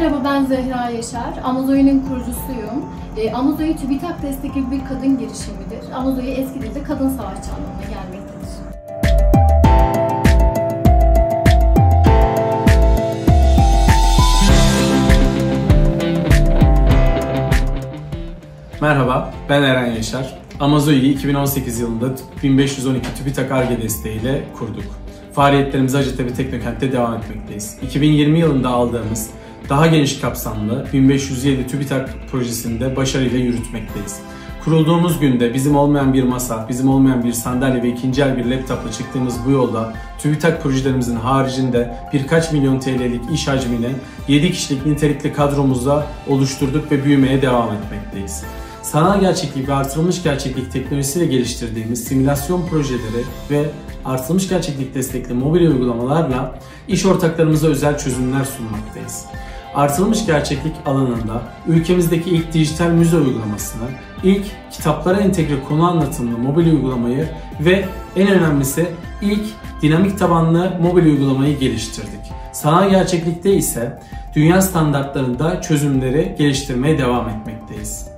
Merhaba, ben Zehra Yaşar. Amazoy'un kurucusuyum. Amazoy, TÜBİTAK destekli bir kadın girişimidir. Amazoy eski dilde kadın savaşçı anlamına gelmektedir. Merhaba, ben Eren Yaşar. Amazoy'u 2018 yılında 1512 TÜBİTAK ARGE desteğiyle kurduk. Faaliyetlerimize Hacettepe Teknokent'te devam etmekteyiz. 2020 yılında aldığımız daha geniş kapsamlı 1507 TÜBİTAK projesinde başarıyla yürütmekteyiz. Kurulduğumuz günde bizim olmayan bir masa, bizim olmayan bir sandalye ve ikinci el bir laptopla çıktığımız bu yolda TÜBİTAK projelerimizin haricinde birkaç milyon TL'lik iş hacmiyle 7 kişilik nitelikli kadromuzla oluşturduk ve büyümeye devam etmekteyiz. Sanal gerçeklik ve artırılmış gerçeklik teknolojisiyle geliştirdiğimiz simülasyon projeleri ve artırılmış gerçeklik destekli mobil uygulamalarla iş ortaklarımıza özel çözümler sunmaktayız. Artırılmış gerçeklik alanında ülkemizdeki ilk dijital müze uygulamasını, ilk kitaplara entegre konu anlatımlı mobil uygulamayı ve en önemlisi ilk dinamik tabanlı mobil uygulamayı geliştirdik. Sanal gerçeklikte ise dünya standartlarında çözümleri geliştirmeye devam etmekteyiz.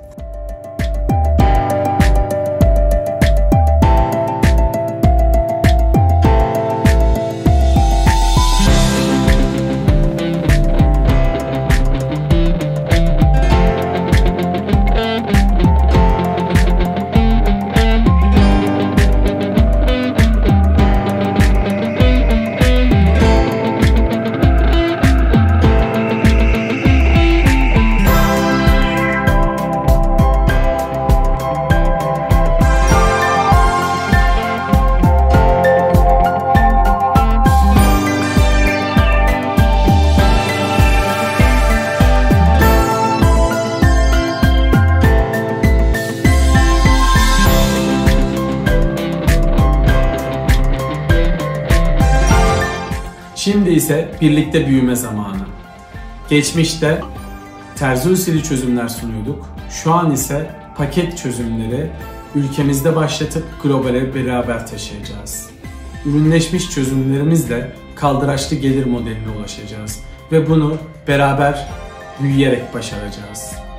Şimdi ise birlikte büyüme zamanı. Geçmişte terzi usulü çözümler sunuyorduk. Şu an ise paket çözümleri ülkemizde başlatıp globale beraber taşıyacağız. Ürünleşmiş çözümlerimizle kaldıraçlı gelir modeline ulaşacağız ve bunu beraber büyüyerek başaracağız.